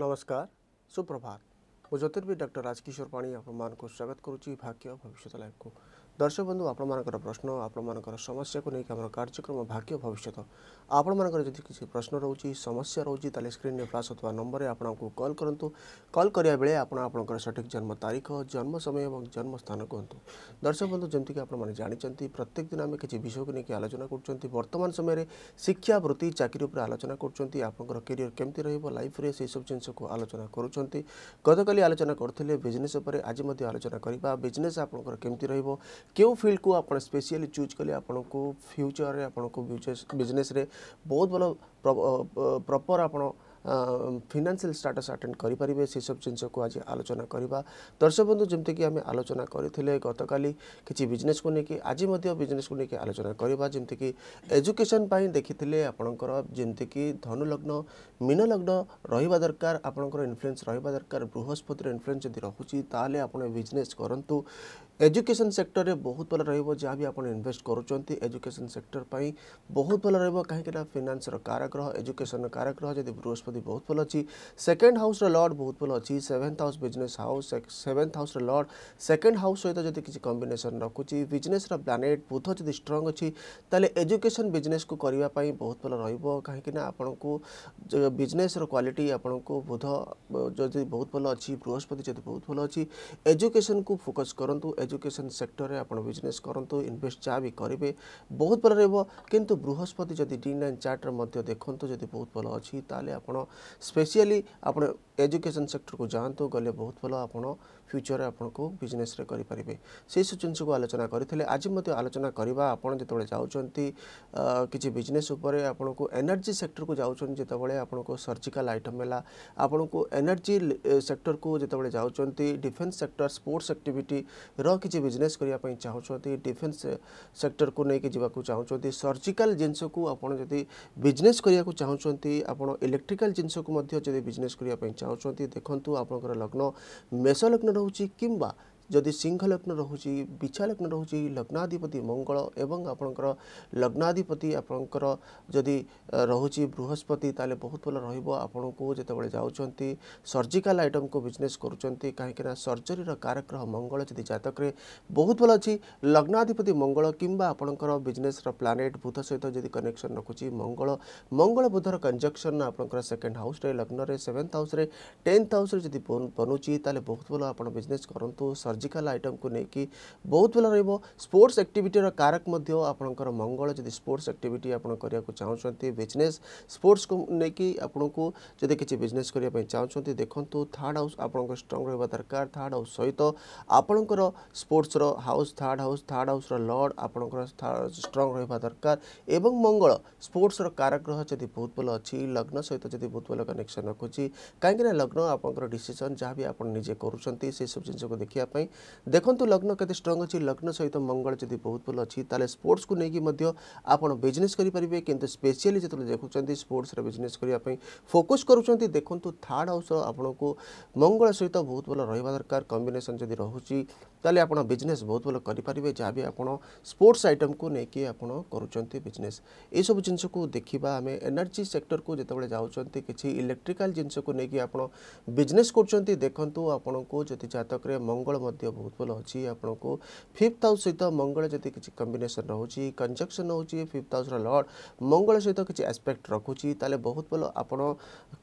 नमस्कार सुप्रभात मु ज्योतिर्विद डॉक्टर राजकिशोर पाणी आपण स्वागत करुच्ची भाग्य भविष्य लाइव को। दर्शक बंधु आपर प्रश्न आपर समस्या को लेकिन आम कार्यक्रम भाग्य भविष्य आपर जब किसी प्रश्न रोचे समस्या रोचे तेल स्क्रीन में फ्लाश होता नंबर में आपको कॉल करूँ। कॉल कराया बेले आप सठिक जन्म तारीख जन्म समय और जन्म स्थान कहतु। दर्शक बंधु जमीक आप जानते प्रत्येक दिन आम किसी विषय को लेकिन आलोचना करतमान समय में शिक्षा वृत्ति चाकरी आलोचना कर कैरियर केमती लाइफ रे सब जिनस को आलोचना करुँच। गत काली आलोचना करते बिजनेस आज आलोचना करवा बिजनेस आपंकर केमती र क्यों फील्ड को आप स्पेशली चूज कले आपको फ्यूचर रे आपको बिजनेस रे बहुत भल प्रॉपर आप फाइनेंशियल स्टेटस अटेंड करें से सब जिनस को आज आलोचना करवा। दर्शक बंधु जमती कि आम आलोचना करते गत काली किसी बिजनेस को लेकिन आज बिजनेस को लेकिन आलोचना करवा जमती कि एजुकेशन पर देखी आपंकर जमती कि धनुलग्न मीन लग्न रहा दरकार आपंकर इन्फ्लुएंस रहा दरकार बृहस्पतिर इन्फ्लुएंस जब रोचे ताल आप बिजनेस करूँ। एजुकेशन सेक्टर रे बहुत भल रहा जहाँ भी आप इन्वेस्ट करुँच एजुकेशन सेक्टर पर बहुत भल रहा कहीं फाइनेंस कारग्रह एजुकेशन कारग्रह जब बृहस्पति बहुत भल अच्छी सेकेंड हाउस लॉर्ड बहुत भल अच्छी seventh house business house seventh house lord second house सहित जब किसी कम्बिनेसन रखुच्छी बिजनेस प्लानेट बुध जब स्ट्रंग अच्छी तेल एजुकेशन बिजनेस को करने बहुत भल रहा कहीं आपको बिजनेस क्वालिटी आपको बुध जब बहुत भल अच्छी बृहस्पति जब बहुत भल अच्छी एजुकेशन को फोकस करूँ। एजुकेशन सेक्टर आप बिजनेस करूँ इन्वेस्ट जहाँ भी करेंगे बहुत भल रहा किंतु बृहस्पति जब D9 चार्टर देखूँ जब बहुत भल अच्छी ताले आपड़ स्पेशली आप एजुकेशन सेक्टर को जातु गले बहुत भल आप फ्यूचर आपको बिजनेस करेंगे से सब जिनस को आलोचना करते आज आलोचना करवा। आप जो जा किसी बिजनेस आपको एनर्जी सेक्टर को जाते आपको सर्जिकल आइटम है आपको एनर्जी सेक्टर को जिते जा डिफेन्स सेक्टर स्पोर्ट्स एक्टिविटी किसी बिजनेस करने चाहते डिफेन्स सेक्टर को लेकिन जावाक चाहते सर्जिकल जिनस को आपड़ी बिजनेस करने चाहते आप इलेक्ट्रिकल जिनस को बिजनेस करने चाहते देखूँ। आपंकर लग्न मेष लग्न रोचे कि जदि सिंह लग्न रोचे बिछा लग्न रोचे लग्नाधिपति मंगल एवं आपंकर लग्नाधिपति आपंकर जदि रोचे बृहस्पति ताले बहुत भल रहा जिते जाते सर्जिकल आइटम को बिजनेस करुँच कहीं सर्जरी कारग्रह मंगल जदि जातक बहुत भल अच्छी लग्नाधिपति मंगल किंबा आपंकर बिजनेस प्लानेट बुध सहित जदि कनेक्शन रखुच्छी मंगल मंगल बुधर कंजक्शन आपंकर सेकेंड हाउस लग्न सेवेन्थ हाउस टेन्थ हाउस जदि बनुची ताले बहुत भल आप बिजनेस करूँ। सर्जिकल आइटम को लेकिन बहुत भल रहा स्पोर्ट्स एक्टिविटी कारक आपंकर मंगल जब स्पोर्ट्स एक्टिविटी आप चाहते बिजनेस स्पोर्ट्स को लेकिन आपको जब किसी बिजनेस करने चाहते देखूँ। थर्ड हाउस आपंकर स्ट्रंग रहा दरकार थर्ड हाउस सहित आपंकर sports house third house lord आपंकर स्ट्रंग रहा दरकार एवं मंगल स्पोर्ट्स कारग्रह जब बहुत भल अच्छी लग्न सहित जब बहुत भल कनेक्शन रखुच्छी कहीं लग्न आपंकर डिसीजन जहाँ भी आप निजे करुँच से सब जिनस को देखा देखु लग्न के स्ट्रंग अच्छी लग्न सहित मंगल जब बहुत भल अच्छी ताले स्पोर्ट्स को लेकिन आप बिजनेस करेंगे कि स्पेशली जो देखुं स्पोर्ट्स बिजनेस करने फोकस करुँच देखूँ। थर्ड हाउस आपको मंगल सहित बहुत भल रहा दरकार कम्बिनेसन जब रोचे ताले आप बिजनेस बहुत भल करेंगे जहाँ भी आप स्पोर्ट्स आइटम को लेकिन आप करुँच बिजनेस यू जिनस को देखा आम एनर्जी सेक्टर को जिते जाते किसी इलेक्ट्रिकाल जिनस को लेकिन आप बिजनेस करुँच देखूँ। आपको जब जातक मंगल बहुत भल अच्छी आपको फिफ्थ हाउस सहित मंगल जब किसी कम्बिनेसन रोचे कंजक्शन होची फिफ्थ हाउस लॉर्ड मंगल सहित किसी एस्पेक्ट रखुच्छी ताले बहुत भल आप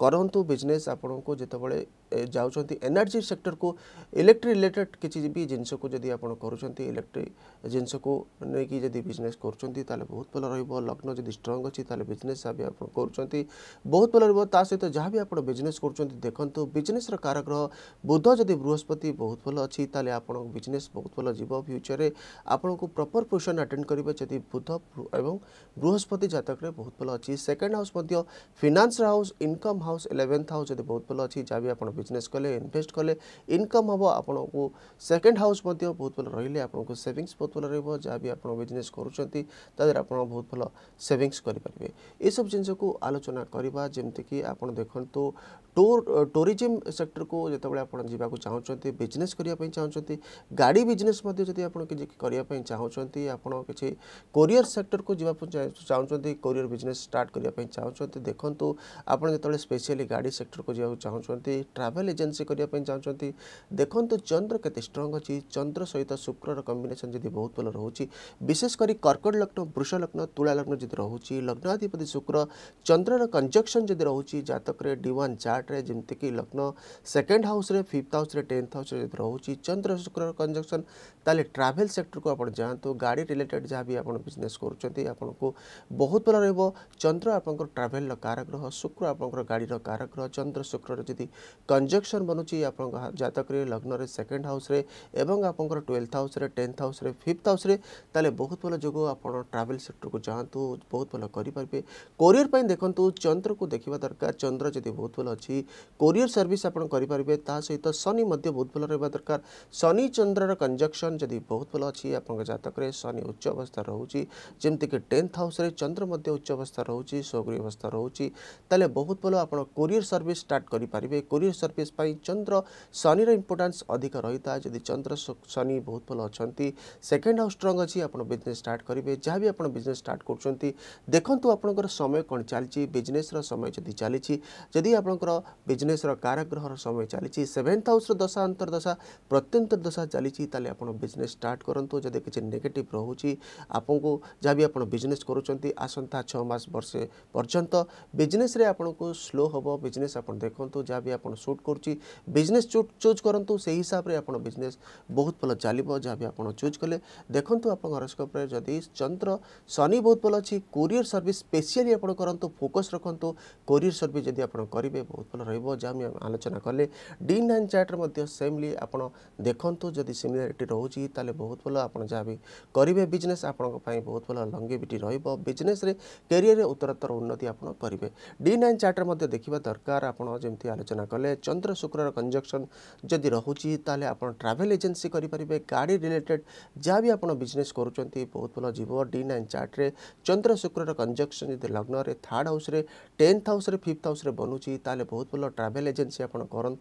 करूँ बिजनेस आपको जिते जाते एनर्जी सेक्टर को इलेक्ट्रिक रिलेटेड किसी भी जिनस को जब आप करुँच इलेक्ट्रिक जिनस को लेकिन जब बिजनेस करुँच बहुत भल रहा लग्न जब स्ट्रंग अच्छी बिजनेस भी आप करुँच बहुत भल रहा सहित जहाँ भी आप बिजनेस करुँच देखूँ। बिजनेस कारग्रह बुध जब बृहस्पति बहुत भल अच्छी ताले आपन बिजनेस बहुत भल जीव फ्यूचर में आपको प्रॉपर पोजिशन अटेंड करेंगे जब बुध एवं बृहस्पति जातक रे बहुत भल अच्छी second house finance house income house eleventh house जब बहुत भल अच्छी जहाँ भी आप बिजनेस कले इन्वेस्ट कले इनकम हम आपको सेकेंड हाउस लस बहुत भल रही आपको सेविंग्स बहुत भल रहा जहाँ भी आप बिजनेस कर बहुत भल सेविंग्स करेंगे। ये सब जिनस को आलोचना करवा जमीक आप देखो टूर टूरीजम सेक्टर को जितेबाला आप चाहते बिजनेस करने चाहते गाड़ी बिजनेस करने चाहते आप किसी कोरियर सेक्टर को जवाब चाहते कोरियर बिजनेस स्टार्ट करने चाहते देखो आप जो स्पेशली गाड़ी सेक्टर को जावाक चाहते ट्रावेल एजेन्सी करने चाहते देखो चंद्र के स्ट्रंग अच्छी चंद्र सहित शुक्र कम्बिनेसन जी बहुत भल रोचे विशेषकर कर्कट लग्न वृष लग्न तुला लग्न जी रोच लग्नाधिपति शुक्र चंद्रर कंजक्शन जी रोच जातक D1 चार्ट जमीक लग्न second house fifth house tenth house रोच चंद्र शुक्र कंजक्शन ताले ट्रावेल सेक्टर को आप जातु गाड़ी रिलेटेड जहाँ भी आप बिजनेस कर बहुत भल रहा चंद्र आप ट्रावेल कारग्रह शुक्र आप गाड़ी कारग्रह चंद्र शुक्र जी कंजक्शन बनुची आप जातक लग्न सेकेंड हाउस आप twelfth house tenth house fifth house बहुत भल जो आप ट्रावेल सेक्टर को जातु बहुत भल करेंगे। कोरियर पर देखो चंद्र को देखा दरकार चंद्र जी बहुत भल अच्छी कोरियर सर्विस आप करेंगे सहित शनि बहुत भल रहा दरकार शनि चंद्रर कंजक्शन जदि बहुत भल अच्छी आप जातक शनि उच्च अवस्था रोचे जमीक टेन्थ हाउस चंद्र उच्च अवस्था रोचे स्वगृह अवस्था रोचे ताले बहुत भल आप कोरियर सर्विस स्टार्ट करेंगे। Courier service Chandra Shani importance अधिक रही था जदि चंद्र शनि बहुत भल अच्छा सेकेंड हाउस स्ट्रंग अच्छी आप बिजनेस स्टार्ट करेंगे जहाँ भी आप बिजनेस स्टार्ट कर देखो आप समय कौन चली बिजनेस समय जदि चली जदि आप बिजनेस कारग्रह समय चली सेवेन्थ हाउस दशा अंतर्दशा प्रत्यंतर दशा चली आप बिजनेस स्टार्ट करूँ जदि किसी नेगेटिव रोचे आपको जहाँ भी आप बिजनेस करुँच आसंता 6 मास वर्षे पर्यंत बिजनेस आपको स्लो हम बिजनेस आप देखो जहाँ भी आप सुट कर बिजनेस चूज करूँ से हिसाब से आप बिजनेस बहुत भल चलो जहाँ भी आप चूज कले देखूँ आप हॉरोस्कोप जदि चंद्र शनि बहुत भल अच्छी कोरियर सर्विस स्पेशली आप करूँ फोकस रखु कोरियर सर्विस जदि आप करेंगे बहुत भल रहा जहाँ आलोचना कले। D9 चार्ट सेमली आप देखूँ जदि सिमिलारीटी रोचे ताले बहुत भल आप जहाँ भी करेंगे बिजनेस आप बहुत भल लंगेविटी बिजनेस रे कैरियर उत्तरोत्तर उन्नति आप करेंगे। D9 चार्ट देखा दरकार आप जमी आलोचना कले चंद्र शुक्र कंजक्शन जदि रोचे ताले आप ट्रावेल एजेन्सी करेंगे गाड़ी रिलेटेड जहाँ भी आप बिजनेस करुँच बहुत भल जीव। D9 चार्ट चंद्र शुक्र कंजक्शन जब लग्न third house tenth house fifth house बनुची ताले बहुत भल ट्रावेल एजेन्सी आप करूँ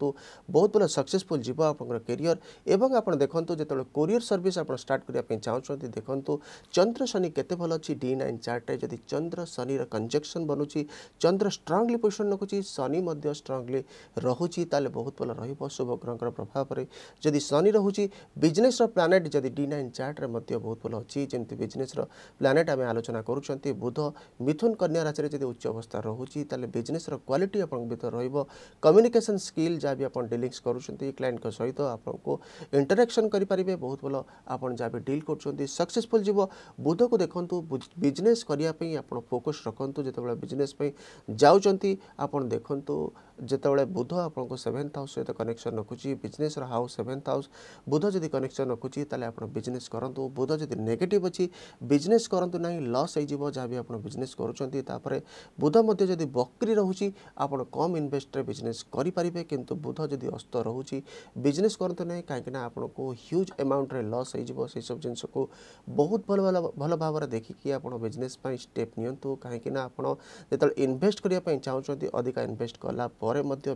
बहुत भल सक्सेसफुल जीव आप कैरियर एवं आप देखो जो कोरियर सर्विस आप स्टार्ट करने चाहते देखो चंद्र शनि केते भल अच्छी। D9 चार्ट जदि चंद्र शनि कंजक्शन बनुची चंद्र स्ट्रांगली पोजिशन रखुची शनि स्ट्रांगली रोचे ताले बहुत भल रहा शुभ ग्रह प्रभाव पर जदि शनि रोचे बिजनेस प्लानेट जदि D9 चार्ट बहुत भल अच्छी जमी बिजनेस प्लानेट आम आलोचना करुँच बुध मिथुन कन्या राशि जब उच्च अवस्था रोचे ताले बिजनेस क्वालिटी आप कम्युनिकेशन स्किल जहाँ भी आप डीलिंग्स करुँच क्लाइंट सहित आपको इंटरेक्शन करेंगे बहुत भल आप जहाँ भी डील कर सक्सेसफुल जीव। बुध को देखो बिजनेस करने आप फोकस रखु जो बिजनेस जाऊँ देखु जितेबाला बुध आपको सेवेन्थ हाउस सहित कनेक्शन रखुच्छी business house seventh house Budh जब कनेक्शन रखुच्छी ताले आप बिजनेस करूँ बुध जब नेगेटिव अच्छी बिजनेस करूँ ना लॉस हो जहाँ भी आप बिजनेस करुँच बुध मध्य जब बकरी रोचे आप कम इन्वेस्ट बिजनेस करेंगे किंतु बुध जब अस्त रोचे बिजनेस करूँ ना कहीं आपको ह्यूज अमाउंट रे लॉस हो सब जिनस को बहुत भल भल भाव देखिकी आप बिजनेस स्टेप नियंतु कहीं आप जो इन्वेस्ट करने चाहते अधिका इन्वेस्ट कला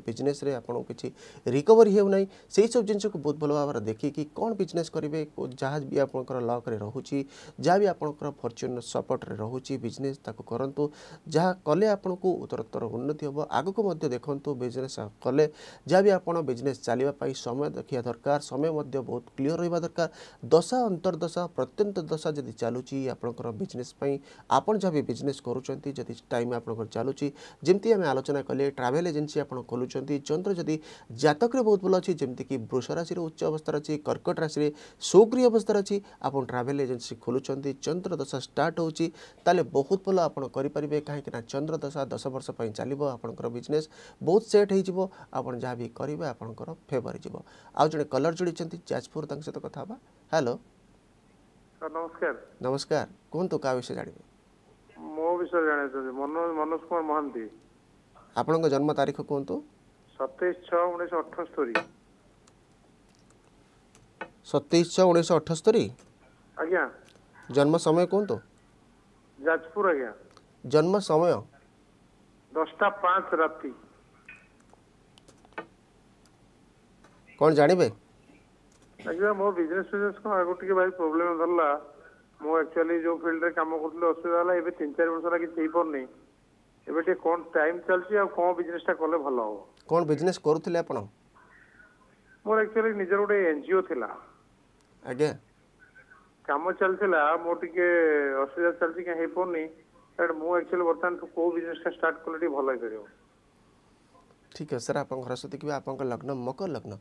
बिजनेस रे आपको किसी रिकवरी होना से सब जिनस को बहुत भल भाव देखिकी कौन बिजनेस करेंगे जहाँ भी आप लक रोचे जहाँ भी आप फॉर्च्यून सपोर्ट रोचे बिजनेस करूँ जहाँ कले आपको उत्तरोत्तर उन्नति हम आग को देखो बिजनेस कले जहाँ भी आप बिजनेस चलने समय देखा दरकार समय बहुत क्लीयर रहा दरकार दशा अंतर्दशा प्रत्यंत दशा जब चलुची आपंकर बिजनेस आप जहाँ भी बिजनेस करुँच टाइम आप चलुची जमी आम आलोचना कले ट्रावेल एजेन्सी आप खोलुँच चंद्र जदि जातक बहुत भल अच्छी जमीक वृष राशि उच्च अवस्था अच्छी कर्कट राशि स्वगृह अवस्था अच्छी आप ट्रावेल एजेन्सी खोलुँच चंद्र दशा स्टार्ट होची ताले बहुत भल आप करेंगे कहीं चंद्र दशा 10 वर्ष चलो आपंकर बिजनेस बहुत सेट हो जहाँ भी करेंगे आपंकर फेवर जीव। आज जड़े कलर जोड़ी जाजपुर सहित कथा बा। हेलो सर नमस्कार। नमस्कार कहतु क्या विषय जानवे मो विषय जाना मनोज कुमार महांती आपण जन्म तारीख कहतु 27/6/1978 27/6/1978। आज्ञा। जन्म समय कौन तो? जाजपुर आज्ञा। जन्म समय 10:05 राति। कौन जानिबे? आज्ञा मो बिजनेस को आगो टिके भाई प्रॉब्लम धरला। मो एक्चुअली जो फील्ड रे काम करथले असुविधा ला एबे 3-4 वर्ष लागि सेही परनी। एबे टे कोन टाइम चलसी आ कोन बिजनेस ता करले भलो हो? कोन बिजनेस करथले आपण? मोर एक्चुअली निजर गोटे एनजीओ थिला। आज्ञा। काम चलथिला मो टिके असुविधा चलसी के हे परनी। सर मो एक्चुअली वर्तमान को बिजनेस का स्टार्ट करले भलो करियो। ठीक है सर। आपन घर सती कि आपन लग्न मकर लग्न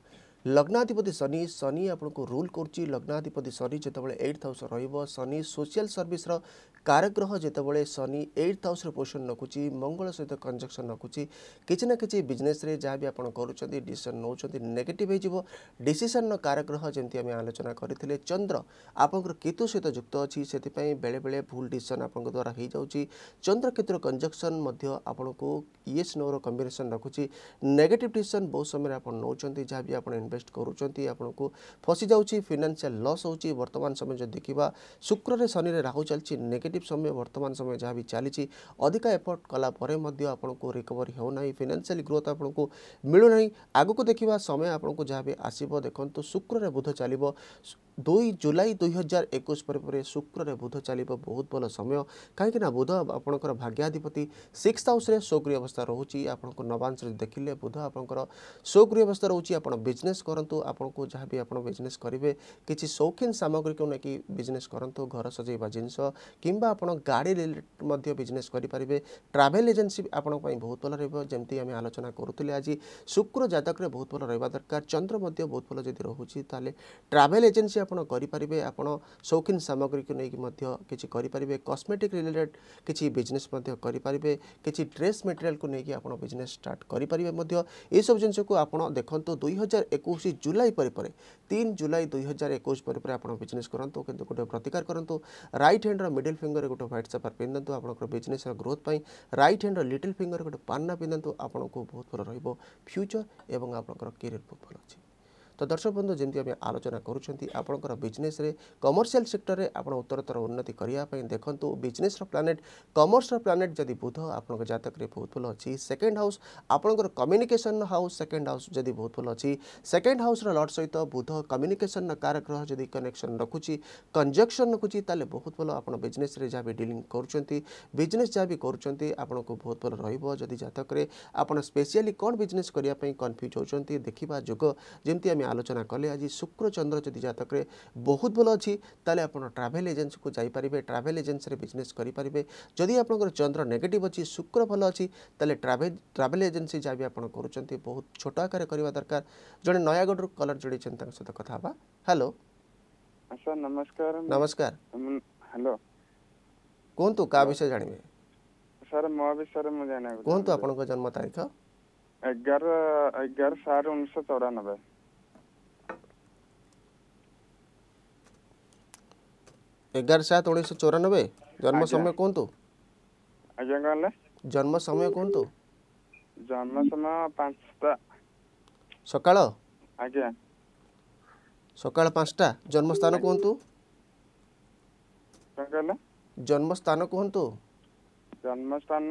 लग्नाधिपति शनि शनि आपन को रूल करची। लग्नाधिपति शनि जेतबळे 8th हाउस रहइबो शनि सोशल सर्विस रो कारक ग्रह जेतबळे शनि 8th हाउस रो पोषण नकुची मंगल सहित कंजक्शन नकुची किछ ना किछ बिजनेस रे जा भी आपन करूचंती डिसीजन नउचंती नेगेटिव हे जिवो डिसीजन नो कारक ग्रह जेंती हम आलोचना करिथिले चंद्र आपन केतु सहित युक्त अछि सेति पई बेले बेले भूल डिसीजन आपन द्वारा हे जाउची चंद्र केतु कंजक्शन मध्य आपन को यस नो रो कॉम्बिनेशन रखुची नेगेटिव डिसीजन बहुत समय आप नौचंती जहाँ भी आप इन्वेस्ट करुँच आपको फसी जाऊँगी फाइनेंशियल लॉस होची। वर्तमान समय जो देखा शुक्र रे शनि रे राहु चलती नेगेटिव समय वर्तमान समय जहाँ भी चली अधिका एफर्ट कलापर आपको रिकवरी होना फाइनेंशियल ग्रोथ आपको मिलूना आगक देखा समय आपको जहाँ भी आसब देखो शुक्र रे बुध चलो 2 जुलाई 2021 पर शुक्र रे बुध चलो बहुत भल समय कहीं बुध आपंकर भाग्याधिपति 6th हाउस सक्रिय अवस्था रोचे आपको नवांश देखिले बुध आपंकर सक्रिय अवस्था रोचे आप बिजनेस करूँ आपको जहाँ भी आप बिजनेस करेंगे किसी शौकीन सामग्री को लेकिन बिजनेस करूँ घर सजेबा जिनस कि गाड़ी रिलेटेड बिजनेस करेंगे ट्रावेल एजेन्सी आपण बहुत भल रमती आम आलोचना करूँ आज शुक्र जातक बहुत भल रहा दरकार चंद्र बहुत भल जब रोचे तेल ट्रावेल एजेन्सी आपरेंगे आप शौकीन सामग्री को लेकिन किसी करेंगे कस्मेटिक रिलेटेड किसी बिजनेस करेंगे किसी ड्रेस मटेरियल को लेकिन आप बिजनेस स्टार्ट करेंगे ये सब जिनस को आप देखो 2021 जुलाई पर 3 जुलाई 2021 पर आप बिजनेस करूँ कि गोटे प्रतिकार करूँ राइट हैंड रो मिडिल फिंगर गोटे व्हाइट सफर पिंधतु आप बिजनेस ग्रोथ पर राइट हैंड रो लिटिल फिंगर गोटे पान्ना पिंधतु आपको बहुत भल रहा फ्यूचर एवं आप कैरियर बहुत भल अच्छे। तो दर्शक बंधु जमी आम आलोचना करूँचर बिजनेस कमर्शियल सेक्टर रे आप उत्तरतर उन्नति करने देखो बिजनेस प्लानेट कमर्स प्लानेट जब बुध आपंक जातक बहुत भल अच्छी सेकेंड हाउस आपंकर कम्युनिकेशन हाउस सेकेंड हाउस जब बहुत भल अच्छी सेकेंड हाउस लॉर्ड सहित बुध कम्युनिकेशन कारक ग्रह जब कनेक्शन रखुच्छी कंजक्शन रखुच्छी तेल बहुत भल आप बिजनेस जहाँ भी डीलिंग करजनेस जहाँ भी करूँच बहुत भल रही जातक आपड़ स्पेशली कौन बिजनेस करने कन्फ्यूज होती देखा जुग जमी आम आलोचना कले आज शुक्र चंद्र जदि जातक बहुत भल अच्छी ताले आपन ट्रावेल एजेंसी को जाइपारे ट्रावेल एजेंसी बिजनेस करेंगे जदि आप चंद्र नेगेटिव अच्छी शुक्र भल अच्छी ताले ट्रावेल एजेंसी जहाँ भी आप बहुत छोट आकार करवा दरकार। जड़े नयागढ़ कलर जोड़ी सहित कथा। हेलो सर नमस्कार। नमस्कार। हेलो कहतु क्या विषय जानवे सर? मो विषय मुझे कहतु आप जन्म तारीख 11/11/1994। जन्म समय कौन तो? जन्म समय कौन तो? जन्म समय 5टा सकाळ। आज्ञा। सकाळ 5टा। जन्म स्थान कौन तो? जन्म स्थान कौन तो? जन्म स्थान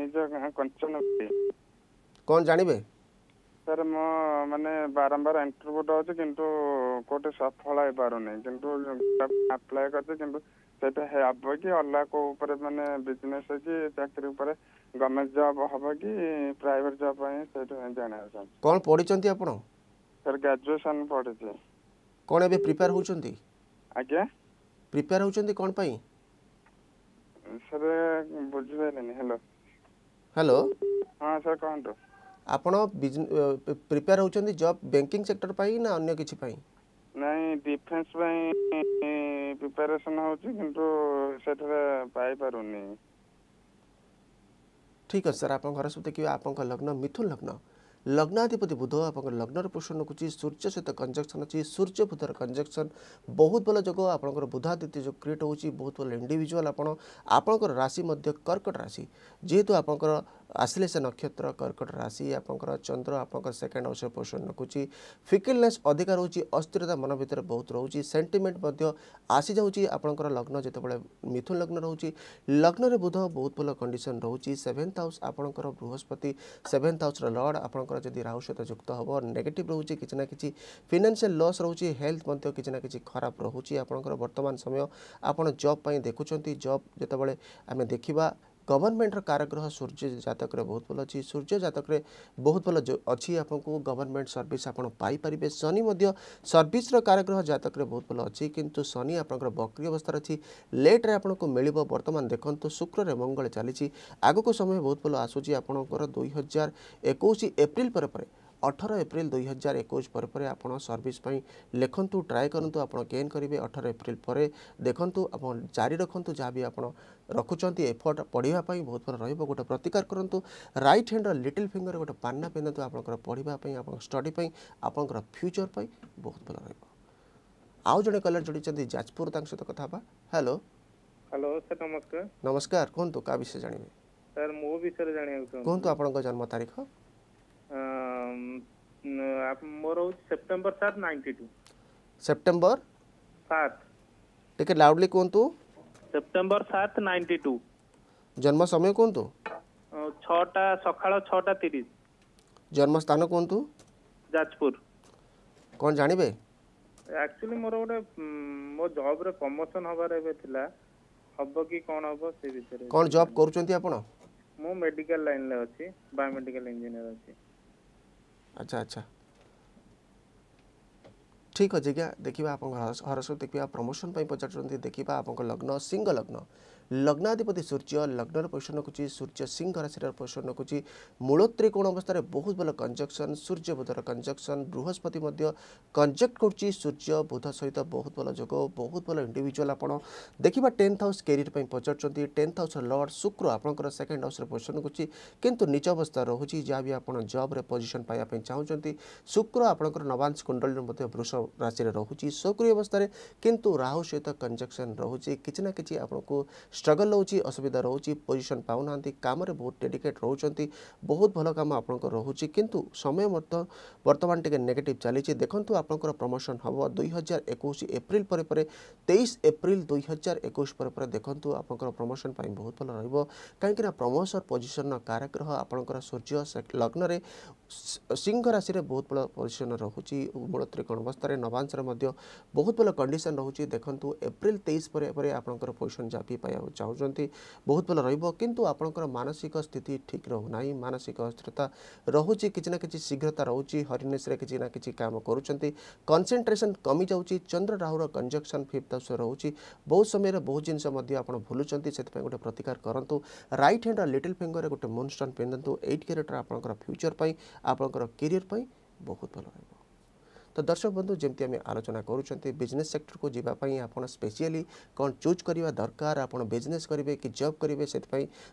निज कंचनपट्टी। कौन जानिबे सर? मो माने बारंबार इंटरव्यू दउछ किंतु कोटे सफल आइ पारो नै किंतु अप्लाई करते किंतु सेटा हे अब कि अल्ला को ऊपर माने बिजनेस कि चाकरी ऊपर गवर्नमेंट जॉब होबो कि प्राइवेट जॉब है सेटा जाने आछन। कोन पढि चंती आपण सर? ग्रेजुएशन पढि छी। कोन एबे प्रिपेयर हो चंती? आज्ञा। प्रिपेयर हो चंती कोन पई सर? बुझबे नै। हेलो। हेलो। हां सर कहन तो आपण प्रिपेयर होचंदी जॉब बैंकिंग सेक्टर पाई ना अन्य किछि पाई? नाही डिफेंस पाई प्रिपरेशन होची किंतु सेठरे पाई पारुनी। ठीक है सर। आपण घर सब देखियो आपण लग्न मिथुन लग्न लग्नाधिपति बुध आप लग्नर पोषण रखुच्छी सूर्य सहित कंजक्शन अच्छी सूर्य बुधर कंजक्शन बहुत भल जग आप बुधादित्य जो क्रिएट होती बहुत भल इंडिविजुअल आपण राशि मध्य कर्कट राशि जेहेतु आप आश्लेष नक्षत्र कर्कट राशि आपंकर चंद्र आपंकर सेकेंड हाउस पोजिशन रखुच्छी फिकलनेस अधिक रोचे अस्थिरता मन भर बहुत रोचे सेंटिमेंट आसी जाऊँगी आपंकर लग्न जितेबाला मिथुन लग्न रोचे लग्न में बुध बहुत भल कंडीशन रोचे सेभेन्थ हाउस आपंकर बृहस्पति सेभेन्थ हाउस लॉर्ड आपंकर जब राहु सहित युक्त हम नेगेटिव रोचे किसी ना कि फाइनेंशियल लॉस रोचे हेल्थ किसी ना कि खराब रोचे आपंकर वर्तमान समय आपड़ जॉब देखुंत जॉब जितेबाला आम देखा गवर्नमेंटर कारग्रह सूर्य जातक रे बहुत भल अच्छी सूर्य जातक रे बहुत भल अच्छी आपको गवर्नमेंट सर्विस आपन पाई परिबे शनि मध्य सर्विस रो कारग्रह जातक रे बहुत भल अच्छी किंतु शनि आपनकर बक्री अवस्था अछि लेट रे आपनको मिलिबो वर्तमान देखंतु शुक्र रे मंगल चली आगो को समय बहुत भल आसुची आपनकर 2021 एप्रिल पर 18 एप्रिल 2021 पर सर्विस लिखतु ट्राए करूँ आप गेन करेंगे 18 एप्रिल पर देखूँ आप जारी रखुद जहाँ भी आप रखुंट एफर्ट पढ़ाई बहुत भर रोटे प्रतिकार करूँ रईट हैंड लिटिल फिंगर गोटे पाना पिंधतु आप पढ़ाई आप स्टडी आपंकर फ्यूचर पर बहुत भल रो जड़े कलर जोड़ी जाजपुर सहित कथा। हेलो हेलो सर नमस्कार। नमस्कार कहतु क्या विषय जानवे सर मो विषय जाना कहतु आप जन्म तारीख मोर सेप्टेम्बर 7 92 सेप्टेम्बर 7 ठीक है लाउडली कहतु सेप्टेम्बर 7 92 जन्म समय कहतु 6टा सकाळ 6:30 जन्म स्थान कहतु जाजपुर कौन जानिबे एक्चुअली मोर गोटे मो जॉब रे प्रमोशन हबार एबे थिला हबो की कोन हबो से विषय रे कोन जॉब करूचंती आपण मो मेडिकल लाइन ले अछि बायोमेडिकल इंजीनियर अछि। अच्छा अच्छा ठीक अच्छे क्या देखा आप हरस देखा प्रमोशन पचार देखा आप लग्न सिंह लग्न लग्नाधिपति सूर्य लग्नर पोजिशन रखुच्छी सूर्य सिंह राशि पोजिशन रखुच्छी मूल त्रिकोण अवस्था बहुत भल कंजक्शन सूर्य बुधर कंजक्शन बृहस्पति कंजक्ट कर सूर्य बुध सहित बहुत भल जोग बहुत भल इंडिविजुअल आपड़ देखा 10th हाउस कैरियर पचार 10th हाउस लॉर्ड शुक्र आपंकर सेकेंड हाउस पोजिशन रखुच्छी किंतु नीच अवस्था रोचे जहाँ भी आप जॉब पोजिशन पाइबापी चाहते शुक्र आपंकर नवांश कुंडली वृष राशि रोचे सक्रिय अवस्था किंतु राहु सहित कंजक्शन रोचे किसी ना कि आपको स्ट्रगल होची असुविधा रोची पोजिशन पाऊना काम रे बहुत डेडिकेट रोचंती बहुत भल काम आपनकर रोची किंतु समय वर्तमान टिके नेगेटिव चली देखंतु आपनकर प्रमोशन हम 2021 एप्रिल पर 23 एप्रिल 2021 पर देखंतु आपनकर प्रमोशन पाई बहुत भल रहइबो काहेकि प्रमोशन पोजिशन कारग्रह आपनकर सूर्य लग्न रे सिंह राशि रे बहुत भल पोजिशन रोची मूल त्रिकोण अवस्था रे नवांश रे मध्य बहुत भल कंडीशन रोची देखंतु एप्रिल 23 पर आपनकर पोजिशन जापी पाया चाहते बहुत भल रहिबो किंतु आपनकर मानसिक स्थिति ठीक रहूना मानसिक अस्थिरता रोचे किसी ना कि शीघ्रता रोचे हरिनेस किसी ना कि काम करुँच कंसेंट्रेशन कमी जाऊँगी चंद्र राहुर कंजक्शन 5th हाउस रोचे बहुत समय बहुत जिनस भूलुंट से गोटे प्रतिकार करूँ रईट हैंड लिटिल फिंगर गोटे मूनस्टोन पिंधतु 8 कैरेट आपंकर फ्यूचर पर आपंकर कैरियर बहुत भल रहिबो। तो दर्शक बंधु जमती आम आलोचना करुँच बिजनेस सेक्टर को जीवाई आप स्पेशली कौन चूज करवा दरकार आप बिजनेस करेंगे कि जॉब करेंगे से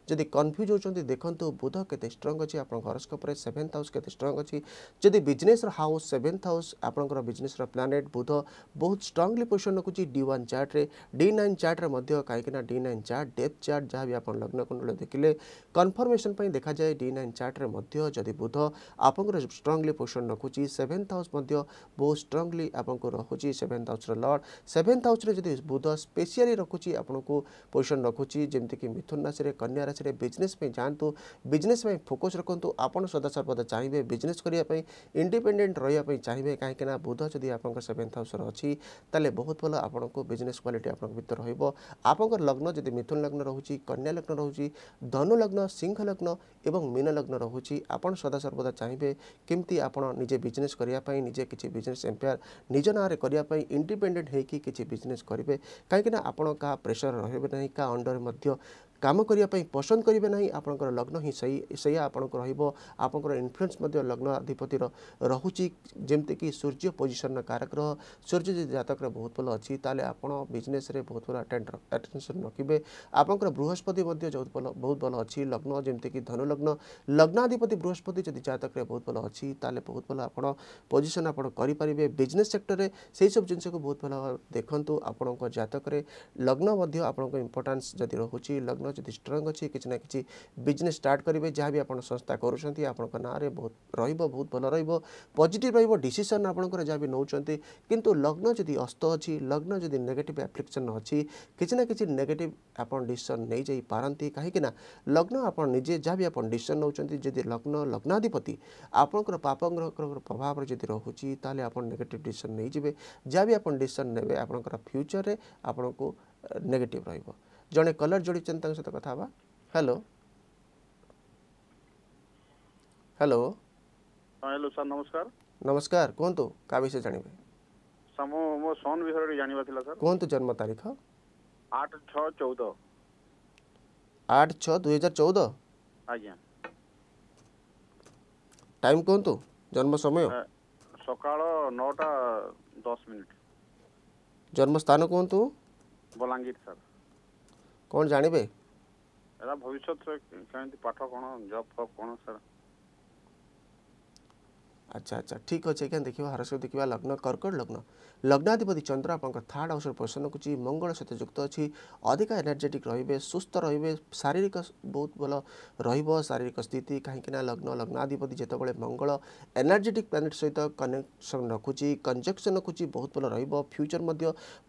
जदि कन्फ्यूज होती देखूँ बुध के स्ट्रंग अच्छी आप हरोस्कोप 7th हाउस के स्ट्रंग अच्छी जदि बिजनेस हाउस 7th हाउस आपंकर बिजनेस प्लानेट बुध बहुत स्ट्रांगली पोजिशन रखुच्छी D1 चार्ट्रे D9 चार्ट्रे कहीं D9 चार्ट डेप्थ चार्ट जहाँ भी आप लग्न कुंडली देखिले कन्फर्मेशन देखा जाए D9 चार्ट्रे जदि बुध आपंकर स्ट्रांगली पोजिशन रखुच्छी 7th हाउस बहुत स्ट्रांगली आपको रखुच्छी 7th house Lord 7th house जब बुध स्पेशली रखुच्छी आपको पोजिशन रखुच्छी जमती कि मिथुन राशि कन्या राशि बिजनेस जातु बिजनेस फोकस रखुद आपड़ सदासर्वदा चाहिए बिजनेस करने इंडिपेंडेंट रही चाहिए कहीं बुध जब आप 7th हाउस अच्छी तेल बहुत भल आपको बिजनेस क्वालिटी आपंकर लग्न जब मिथुन लग्न रोचे कन्या लग्न रोचे धनु लग्न सिंह लग्न एवं मीन लग्न रोचे आप सदासर्वदा चाहिए किमती आप निजे बिजनेस करने निजे किसी बिजनेस एम्पायर निज ना करने इंडिपेंडेंट होगी बिजनेस करेंगे कहीं आपड़ क्या प्रेसर रही क्या अंडर मध्य काम करने पसंद करेंगे ना आपंकर लग्न ही सही आपंकर इन्फ्लुएंस लग्नाधिपति रोचे जमती कि सूर्य पोजिशन कारग्रह सूर्य जातक बहुत भल अच्छी आप बिजनेस बहुत भल अटेंशन रखिए आपंकर बृहस्पति बहुत भल अच्छी लग्न जमती कि धनु लग्न लग्नाधिपति बृहस्पति जब जातक बहुत भल अच्छी बहुत भल आप पोजिशन आपरे बिजनेस सेक्टर में से सब जिनस बहुत भल देखूँ आपंक जातक लग्न आप इम्पोर्टान्स जब रोचे लग्न जदि स्ट्रंग अच्छी किसी ना किसी बिजनेस स्टार्ट करेंगे जहाँ भी आप संस्था करुँच आपंक ना बहुत रोत भल रजिट रिसीसन आपंकर जहाँ भी नौ किंतु लग्न जदि अस्त अच्छी लग्न जदि नेगेटिव एप्लिकेसन अच्छी किसी ना किसी नेगेटिव आप डिसीजन नहीं जा पारती कहीं लग्न आप निजे जहाँ भी आप डिसीजन नौ लग्न लग्नाधिपति आपंकर पाप ग्रह प्रभाव जब रोचे ताल आप नेगेटिव डिसीजन नहीं जाए जहाँ भी आप डिसीजन ने आपंकर फ्यूचर में आपन को नेगेटिव रहिबो। जड़े कलर जोड़ी सहित कथा बा। हेलो हेलो हेलो सर नमस्कार। नमस्कार कहतु का विषय जानबे? समो मो सन विषय जानबा थिला सर। कहतु जन्म तारीख? 8/6/14। 8/6/2014। आज्ञा। टाइम कहतु जन्म समय? सकाळ 9:10। जन्म स्थान कहतु? बलांगीर सर। कौन जानबे एला भविष्य केमती पाठ कोन जॉब फॉब कोन सर? अच्छा अच्छा ठीक अच्छे क्या देखा हरस देखा लग्न कर्कट लग्न लग्नाधिपति चंद्र आप थर्ड हाउस पोजिशन रखुच्छी मंगल सहित युक्त अच्छी अधिक एनर्जेटिक रे सुस्थ रे शारीरिक बहुत भल रारीरिक स्थिति कहीं लग्न लग्नाधिपति जितेबाला मंगल एनर्जेटिक प्लानेट सहित कनेक्शन रखुच्छी कंजक्शन रखुच्छी बहुत भल र्यूचर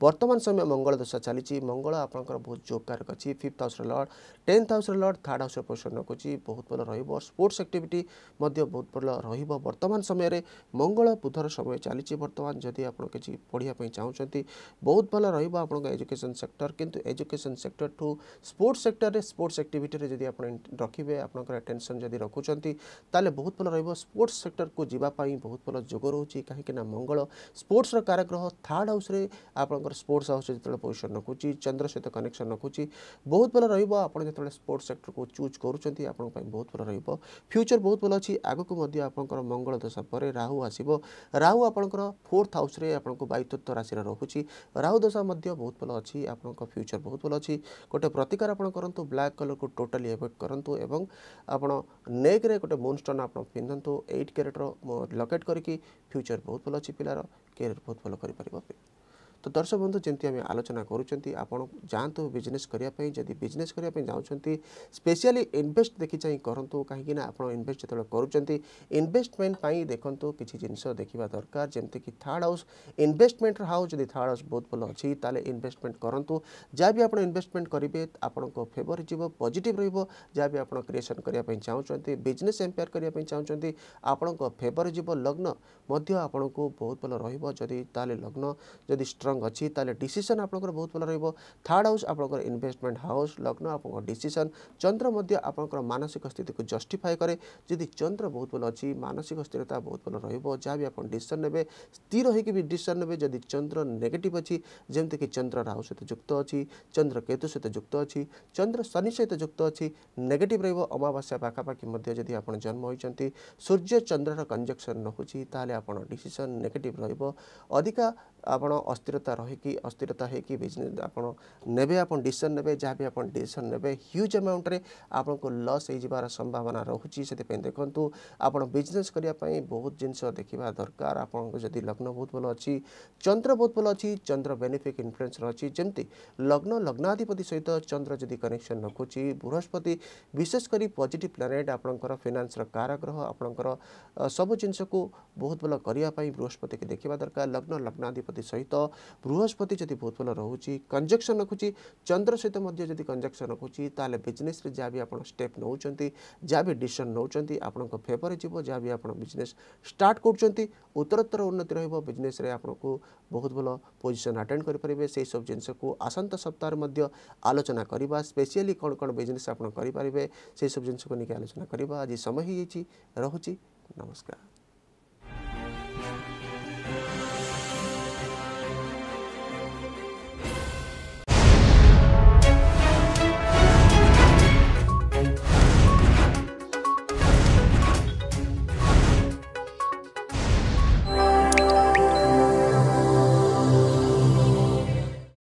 बर्तमान समय मंगल दशा चली मंगल आपंकर बहुत जोकारक अच्छी fifth house lord tenth house lord third house position रखुच्छी बहुत भल रोर्ट्स एक्टिविटी बहुत भल रर्तमान समय मंगल बुधर समय चली बर्तमान जदि आप कि पढ़ापी चाहते बहुत भल रहा एजुकेशन सेक्टर किंतु education sector to sports sector रे स्पोर्ट्स एक्टिविटी रे जदि आप रखिए आपंकर अटेंशन जदि रखुंत बहुत भल स्पोर्ट्स सेक्टर को जीवाई बहुत भल जोग रोचे कहीं मंगल स्पोर्ट्स कारग्रह थर्ड हाउस आपंकर स्पोर्ट्स हाउस जो पोजिशन रखुच्छी चंद्र सहित कनेक्शन रखुच्छी बहुत भल रहा स्पोर्ट्स सेक्टर को चूज करुँच आप बहुत भल र्यूचर बहुत भल अच्छी आगक आपंकर मंगल दशा पर राहु आसो राहु आपंकर फोर्थ हाउस आपको वायुतत्व राशि रोचे राहु दशा बहुत भल अच्छी आपंकर फ्यूचर बहुत भल अच्छी गोटे प्रतिकार आप करूँ ब्लैक कलर को टोटाली एवोड करूँ एवं आपड़ नेक गोटे मूनस्टोन आप पिंधतु 8 कैरेट लकेट करके फ्यूचर बहुत भल अच्छी पिलार कैरियर बहुत भल कर। तो दर्शक बंधु जमी आम आलोचना करूँ जातु बिजनेस करने जदि बिजनेस करने चाहते स्पेशली इन्वेस्ट देखी चाहे करूँ कहीं आप इन्वेस्ट जो करूँ इन्वेस्टमेंट पर देखो किसी जिनस देखा दरकार जमीक थर्ड हाउस इन्वेस्टमेंट हाउस जब थर्ड हाउस बहुत भल अच्छी ताले इन्वेस्टमेंट करूँ जहाँ भी आप इन्वेस्टमेंट करेंगे आपंको फेवर हो पॉजिटिव रहा भी आप क्रिएशन करने चाहते बिजनेस एम्पेयर करने चाहते आपंक फेवर हो लग्न आपन को बहुत भल रही ताले लग्न जदि स्ट्रंग अच्छी ताले डिसीजन आपंकर बहुत भल रहा थर्ड हाउस आपंकर इन्वेस्टमेंट हाउस लग्न आपंकर डिसीजन चंद्र मध्य आपंकर मानसिक स्थिति को जस्टिफाई करे यदि चंद्र बहुत भल अच्छी मानसिक स्थिरता बहुत भल रहा जहाँ भी आप डिसीजन नेबे स्थिर होकर भी डिसीजन नेबे जदि चंद्र नेगेटिव अच्छी जमती कि चंद्र राहु सहित युक्त अच्छी चंद्र केतु सहित युक्त अच्छी चंद्र शनि सहित युक्त अच्छी नेगेटिव अमावास्या पाखापाखि जदि आप जन्म होती सूर्य चंद्रर कंजक्शन रखुच्छी ताले आप डिसीजन नेगेटिव रधिका आप अस्थिरता रही अस्थिरता होगी बिजनेस आप डिसीजन ने जहाँ भी आप डिसीजन ने ह्यूज अमाउंट रे आपन को लॉस हो संभावना रोचे से देखूँ आप बिजनेस करने बहुत जिनस देखा दरकार आपको जदि लग्न बहुत भल अच्छी चंद्र बहुत भल अच्छी चंद्र बेनिफिट इन्फ्लुएंस रही जमती लग्न लग्नाधिपति सहित चंद्र जदि कनेक्शन रखुच्छी बृहस्पति विशेषकर पॉजिटिव प्लानेट आपंकर फिनान्स कारग्रह आपंकर सब जिनस को बहुत भल करने बृहस्पति की देखा दरकार लग्न लग्नाधिपति सहित बृहस्पति जब बहुत भल रोचे कंजक्शन रखुच्छी चंद्र सहित जब कंजक्शन रखुच्छी ताले बिजनेस रे जहाँ भी आप स्टेप नौ जहाँ भी डिसीजन नौ आपंक फेवर हो जहाँ भी आप बिजनेस स्टार्ट कर उत्तरोत्तर उन्नति रजनेस आपको बहुत भल पोजिशन अटेंड करेंगे से सब जिनस को आसंता सप्ताह आलोचना करवा स्पेशली कौन कौन बिजनेस आप करें से सब जिनस को लेकिन आलोचना करवा आज समय हो जाए। नमस्कार।